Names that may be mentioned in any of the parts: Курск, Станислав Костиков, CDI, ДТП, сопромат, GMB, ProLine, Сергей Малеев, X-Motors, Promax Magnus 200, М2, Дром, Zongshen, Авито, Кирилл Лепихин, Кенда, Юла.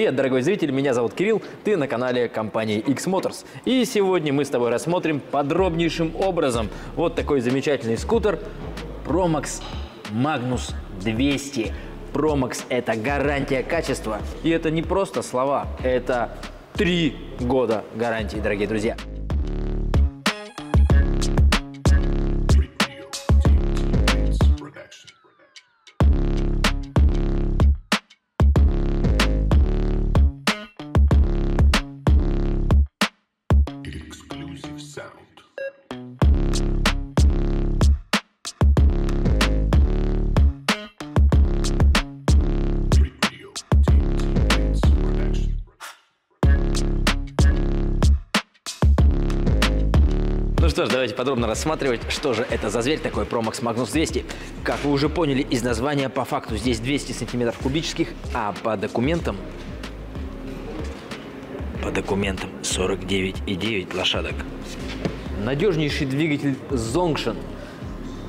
Привет, дорогой зритель, меня зовут Кирилл, ты на канале компании X-Motors. И сегодня мы с тобой рассмотрим подробнейшим образом вот такой замечательный скутер Promax Magnus 200. Promax — это гарантия качества. И это не просто слова, это 3 года гарантии, дорогие друзья. Что ж, давайте подробно рассматривать, что же это за зверь такой Promax Magnus 200. Как вы уже поняли из названия, по факту здесь 200 сантиметров кубических, а по документам 49,9 лошадок. Надежнейший двигатель Zongshen.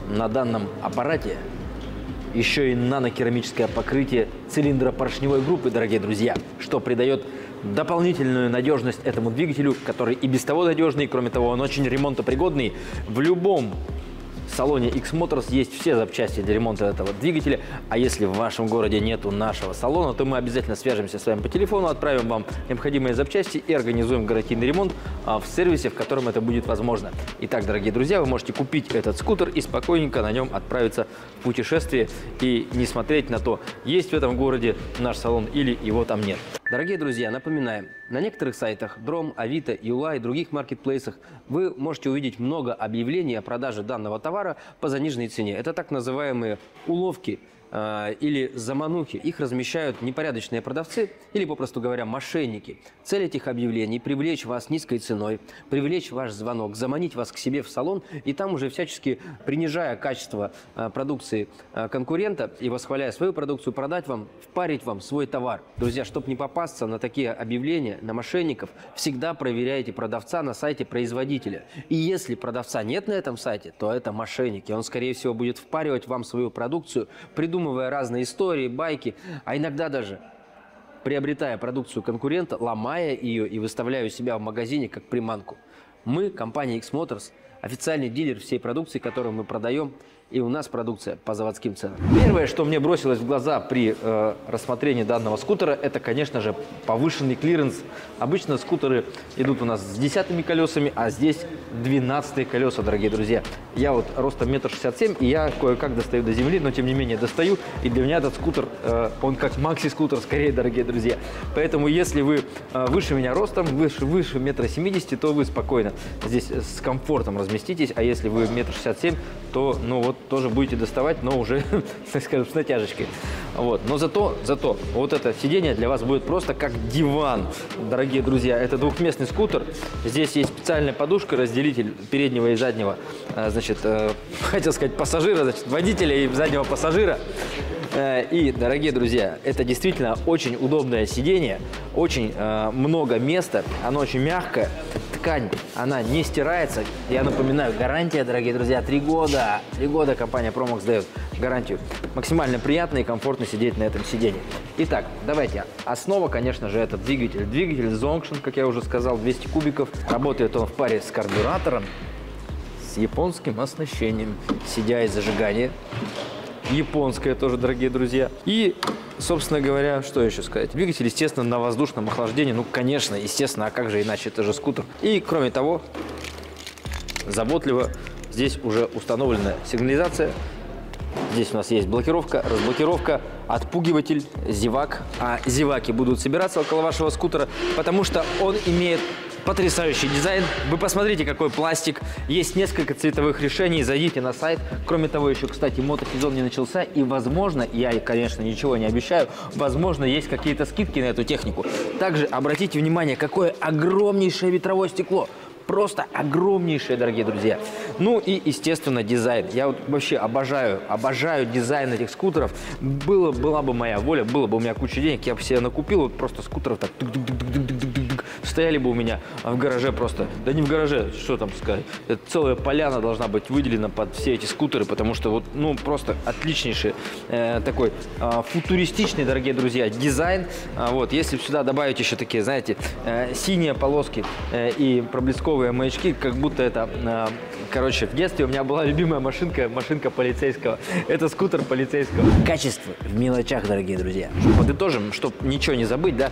На данном аппарате еще и нанокерамическое покрытие цилиндропоршневой группы, дорогие друзья, что придает дополнительную надежность этому двигателю, который и без того надежный. Кроме того, он очень ремонтопригодный. В любом салоне X-Motors есть все запчасти для ремонта этого двигателя. А если в вашем городе нету нашего салона, то мы обязательно свяжемся с вами по телефону, отправим вам необходимые запчасти и организуем гарантийный ремонт в сервисе, в котором это будет возможно. Итак, дорогие друзья, вы можете купить этот скутер и спокойненько на нем отправиться в путешествие и не смотреть на то, есть в этом городе наш салон или его там нет. Дорогие друзья, напоминаем, на некоторых сайтах Дром, Авито, Юла и других маркетплейсах вы можете увидеть много объявлений о продаже данного товара по заниженной цене. Это так называемые уловки или заманухи. Их размещают непорядочные продавцы или, попросту говоря, мошенники. Цель этих объявлений – привлечь вас низкой ценой, привлечь ваш звонок, заманить вас к себе в салон и там уже всячески, принижая качество продукции конкурента и восхваляя свою продукцию, продать вам, впарить вам свой товар. Друзья, чтобы не попасть на такие объявления, на мошенников, всегда проверяйте продавца на сайте производителя. И если продавца нет на этом сайте, то это мошенник. И он, скорее всего, будет впаривать вам свою продукцию, придумывая разные истории, байки, а иногда даже приобретая продукцию конкурента, ломая ее и выставляя у себя в магазине как приманку. Мы, компания X-Motors, официальный дилер всей продукции, которую мы продаем, и у нас продукция по заводским ценам. Первое, что мне бросилось в глаза при рассмотрении данного скутера, это, конечно же, повышенный клиренс. Обычно скутеры идут у нас с 10-ми колесами, а здесь 12-е колеса, дорогие друзья. Я вот ростом 1,67 м, и я кое-как достаю до земли, но тем не менее достаю. И для меня этот скутер, он как макси-скутер скорее, дорогие друзья. Поэтому, если вы выше меня ростом, выше 1,70 м, то вы спокойно здесь с комфортом разместитесь. А если вы 1,67 м, то, ну вот, тоже будете доставать, но уже, так скажем, с натяжечкой. Вот. Но зато вот это сиденье для вас будет просто как диван, дорогие друзья. Это двухместный скутер. Здесь есть специальная подушка, разделитель переднего и заднего, значит, хотел сказать пассажира, значит, водителя и заднего пассажира. И, дорогие друзья, это действительно очень удобное сиденье, очень много места, оно очень мягкое, ткань, она не стирается. Я напоминаю, гарантия, дорогие друзья, 3 года. 3 года компания Promax дает гарантию. Максимально приятно и комфортно сидеть на этом сиденье. Итак, давайте. Основа, конечно же, это двигатель. Двигатель Zongshen, как я уже сказал, 200 кубиков. Работает он в паре с карбюратором, с японским оснащением, CDI зажигание. Японская тоже, дорогие друзья. И, собственно говоря, что еще сказать? Двигатель, естественно, на воздушном охлаждении. Ну, конечно, естественно, а как же иначе? Это же скутер. И, кроме того, заботливо здесь уже установлена сигнализация. Здесь у нас есть блокировка, разблокировка, отпугиватель, зевак. А зеваки будут собираться около вашего скутера, потому что он имеет потрясающий дизайн. Вы посмотрите, какой пластик. Есть несколько цветовых решений. Зайдите на сайт. Кроме того, еще, кстати, мотосезон не начался. И, возможно, я, конечно, ничего не обещаю, возможно, есть какие-то скидки на эту технику. Также обратите внимание, какое огромнейшее ветровое стекло. Просто огромнейшие, дорогие друзья. Ну и, естественно, дизайн. Я вот вообще обожаю дизайн этих скутеров. Была бы моя воля, было бы у меня куча денег, я бы себе накупил вот просто скутеров так стояли бы у меня в гараже просто. Да не в гараже, что там сказать. Это целая поляна должна быть выделена под все эти скутеры, потому что вот, ну, просто отличнейший такой футуристичный, дорогие друзья, дизайн. Вот, если сюда добавить еще такие, знаете, синие полоски и проблесковые маячки, как будто это, короче, в детстве у меня была любимая машинка, машинка полицейского. Это скутер полицейского. Качество в мелочах, дорогие друзья. Подытожим, чтобы ничего не забыть, да.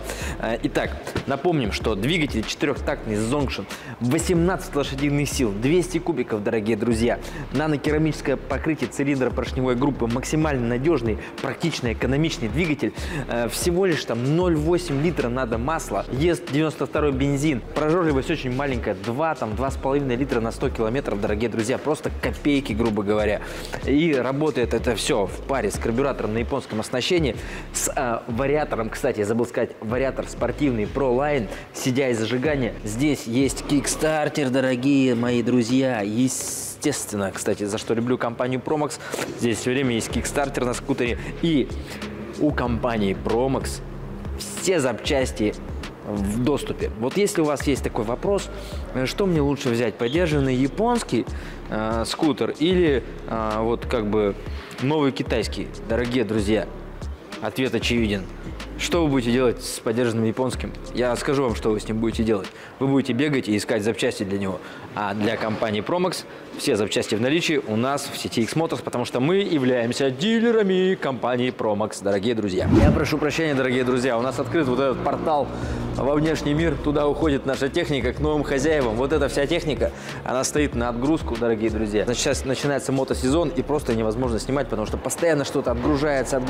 Итак, напомним, что двигатель четырехтактный Zongshen, 18 лошадиных сил, 200 кубиков, дорогие друзья. Нанокерамическое покрытие цилиндропоршневой группы, максимально надежный, практичный, экономичный двигатель. Всего лишь там 0,8 литра надо масла, ест 92-й бензин. Прожорливость очень маленькая, 2,5 литра на 100 километров, дорогие друзья, просто копейки, грубо говоря. И работает это все в паре с карбюратором на японском оснащении, с вариатором, кстати, я забыл сказать, вариатор спортивный ProLine, сидя и зажигание. Здесь есть кикстартер, дорогие мои друзья, естественно, кстати, за что люблю компанию Promax, здесь все время есть кикстартер на скутере, и у компании Promax все запчасти в доступе. Вот если у вас есть такой вопрос, что мне лучше взять, подержанный японский скутер или вот как бы новый китайский, дорогие друзья, ответ очевиден. Что вы будете делать с подержанным японским? Я скажу вам, что вы с ним будете делать. Вы будете бегать и искать запчасти для него. А для компании Promax все запчасти в наличии у нас в сети X-Motors, потому что мы являемся дилерами компании Promax, дорогие друзья. Я прошу прощения, дорогие друзья, у нас открыт вот этот портал во внешний мир. Туда уходит наша техника к новым хозяевам. Вот эта вся техника, она стоит на отгрузку, дорогие друзья. Значит, сейчас начинается мотосезон, и просто невозможно снимать, потому что постоянно что-то отгружается,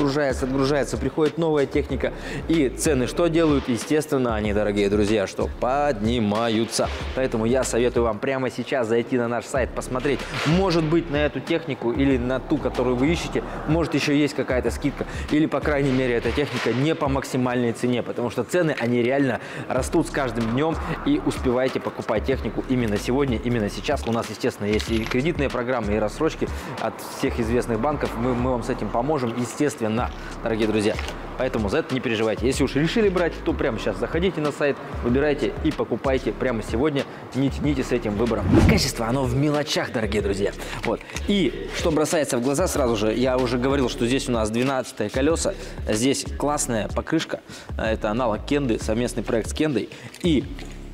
приходит новая техника. И цены что делают? Естественно, они, дорогие друзья, что поднимаются. Поэтому я советую вам прямо сейчас зайти на наш сайт, посмотреть. Может быть, на эту технику или на ту, которую вы ищете, может, еще есть какая-то скидка. Или, по крайней мере, эта техника не по максимальной цене, потому что цены, они реально растут с каждым днем. И успевайте покупать технику именно сегодня, именно сейчас. У нас, естественно, есть и кредитные программы, и рассрочки от всех известных банков. Мы вам с этим поможем, естественно, дорогие друзья. Поэтому за это не переживайте. Если уж решили брать, то прямо сейчас заходите на сайт, выбирайте и покупайте прямо сегодня. Не тяните с этим выбором. Качество, оно в мелочах, дорогие друзья. Вот. И что бросается в глаза сразу же, я уже говорил, что здесь у нас 12-е колеса. Здесь классная покрышка. Это аналог Кенды, совместный проект с Кендой. И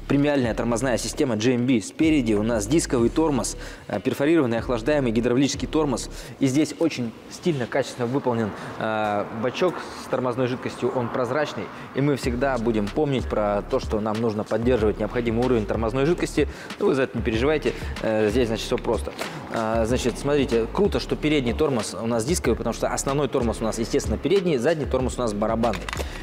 премиальная тормозная система GMB. Спереди у нас дисковый тормоз, перфорированный, охлаждаемый гидравлический тормоз. И здесь очень стильно, качественно выполнен бачок с тормозной жидкостью. Он прозрачный. И мы всегда будем помнить про то, что нам нужно поддерживать необходимый уровень тормозной жидкости. Ну, вы за это не переживайте. Здесь, значит, все просто. Значит, смотрите, круто, что передний тормоз у нас дисковый, потому что основной тормоз у нас, естественно, передний, задний тормоз у нас барабанный.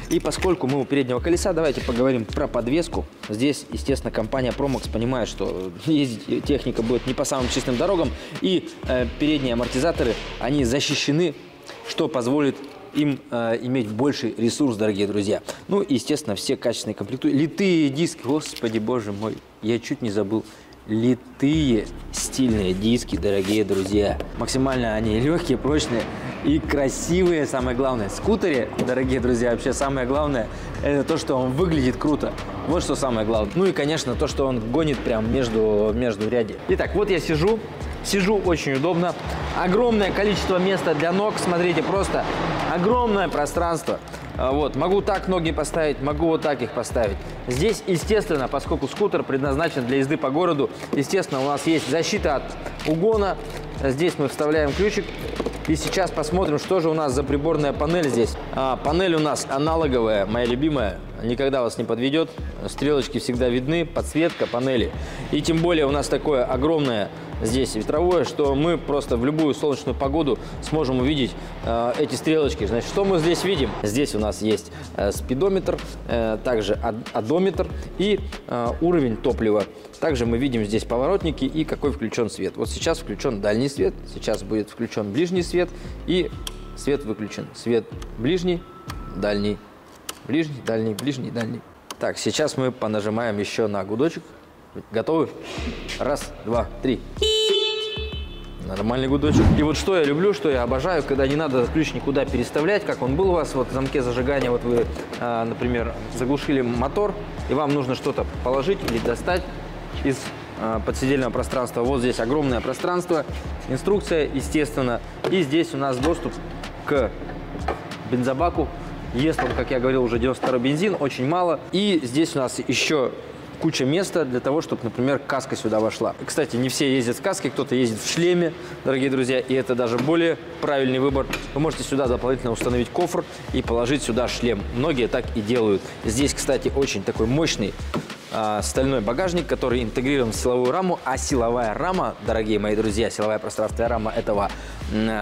И поскольку мы у переднего колеса, давайте поговорим про подвеску. Здесь, естественно, компания Promax понимает, что ездить техника будет не по самым чистым дорогам, и передние амортизаторы, они защищены, что позволит им иметь больший ресурс, дорогие друзья. Ну, естественно, все качественные комплектующие. Литые диски, господи, боже мой, я чуть не забыл. Литые стильные диски, дорогие друзья. Максимально они легкие, прочные и красивые, самое главное. В скутере, дорогие друзья, вообще самое главное, это то, что он выглядит круто. Вот что самое главное. Ну и, конечно, то, что он гонит прям между ряди. Итак, вот я сижу. Сижу очень удобно. Огромное количество места для ног. Смотрите, просто огромное пространство. Вот, могу так ноги поставить, могу вот так их поставить. Здесь, естественно, поскольку скутер предназначен для езды по городу, естественно, у нас есть защита от угона. Здесь мы вставляем ключик. И сейчас посмотрим, что же у нас за приборная панель здесь. Панель у нас аналоговая, моя любимая. Никогда вас не подведет. Стрелочки всегда видны, подсветка панели. И тем более у нас такое огромное здесь ветровое, что мы просто в любую солнечную погоду сможем увидеть эти стрелочки. Значит, что мы здесь видим? Здесь у нас есть спидометр, также одометр и уровень топлива. Также мы видим здесь поворотники и какой включен свет. Вот сейчас включен дальний свет, сейчас будет включен ближний свет и свет выключен. Свет ближний, дальний. Ближний, дальний, ближний, дальний. Так, сейчас мы понажимаем еще на гудочек. Готовы? Раз, два, три. Нормальный гудочек. И вот что я люблю, что я обожаю, когда не надо ключ никуда переставлять, как он был у вас, вот в замке зажигания, вот вы, например, заглушили мотор, и вам нужно что-то положить или достать из подседельного пространства. Вот здесь огромное пространство, инструкция, естественно, и здесь у нас доступ к бензобаку. Ест он, как я говорил, уже 92-й бензин, очень мало. И здесь у нас еще куча места для того, чтобы, например, каска сюда вошла. Кстати, не все ездят в каске, кто-то ездит в шлеме, дорогие друзья, и это даже более правильный выбор. Вы можете сюда дополнительно установить кофр и положить сюда шлем. Многие так и делают. Здесь, кстати, очень такой мощный стальной багажник, который интегрирован в силовую раму, а силовая рама, дорогие мои друзья, силовая пространственная рама этого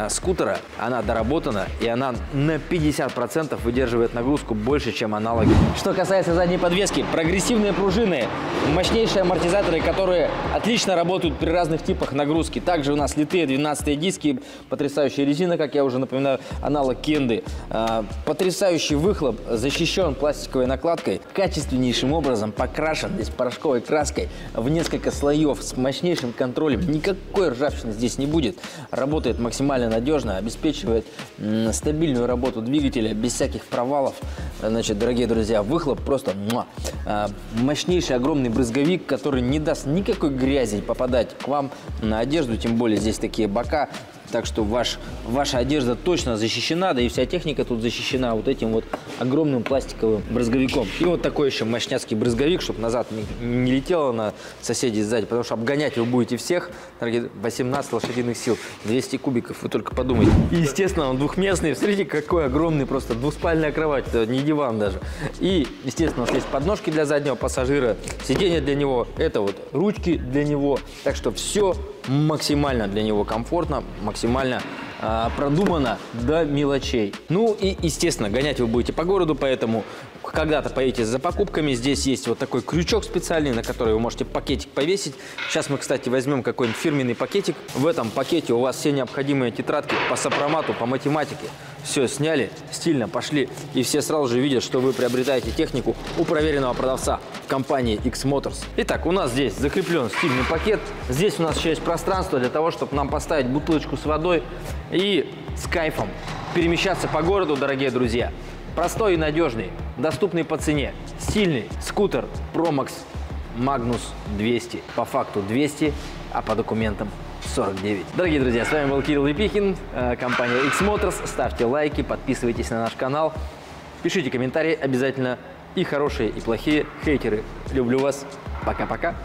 скутера, она доработана, и она на 50% выдерживает нагрузку больше, чем аналоги. Что касается задней подвески, прогрессивные пружины, мощнейшие амортизаторы, которые отлично работают при разных типах нагрузки. Также у нас литые 12-е диски, потрясающая резина, как я уже напоминаю, аналог Кенды, потрясающий выхлоп, защищен пластиковой накладкой, качественнейшим образом покрашен здесь порошковой краской в несколько слоев с мощнейшим контролем. Никакой ржавчины здесь не будет. Работает максимально надежно, обеспечивает стабильную работу двигателя без всяких провалов. Значит, дорогие друзья, выхлоп просто мощнейший огромный брызговик, который не даст никакой грязи попадать к вам на одежду, тем более здесь такие бока. Так что ваша одежда точно защищена, да и вся техника тут защищена вот этим вот огромным пластиковым брызговиком. И вот такой еще мощняцкий брызговик, чтобы назад не летело на соседей сзади, потому что обгонять вы будете всех, дорогие, 18 лошадиных сил, 200 кубиков, вы только подумайте. И, естественно, он двухместный, смотрите, какой огромный просто двуспальная кровать, это не диван даже. И, естественно, здесь подножки для заднего пассажира, сиденье для него, это вот ручки для него, так что все максимально для него комфортно, максимально продумано до мелочей. Ну и, естественно, гонять вы будете по городу, поэтому когда-то поедете за покупками. Здесь есть вот такой крючок специальный, на который вы можете пакетик повесить. Сейчас мы, кстати, возьмем какой-нибудь фирменный пакетик. В этом пакете у вас все необходимые тетрадки по сопромату, по математике. Все сняли, стильно пошли, и все сразу же видят, что вы приобретаете технику у проверенного продавца компании X-Motors. Итак, у нас здесь закреплен стильный пакет. Здесь у нас еще есть пространство для того, чтобы нам поставить бутылочку с водой и с кайфом перемещаться по городу, дорогие друзья. Простой и надежный, доступный по цене, стильный скутер Promax Magnus 200. По факту 200, а по документам 49. Дорогие друзья, с вами был Кирилл Лепихин, компания X-Motors. Ставьте лайки, подписывайтесь на наш канал, пишите комментарии обязательно. И хорошие, и плохие хейтеры. Люблю вас. Пока-пока.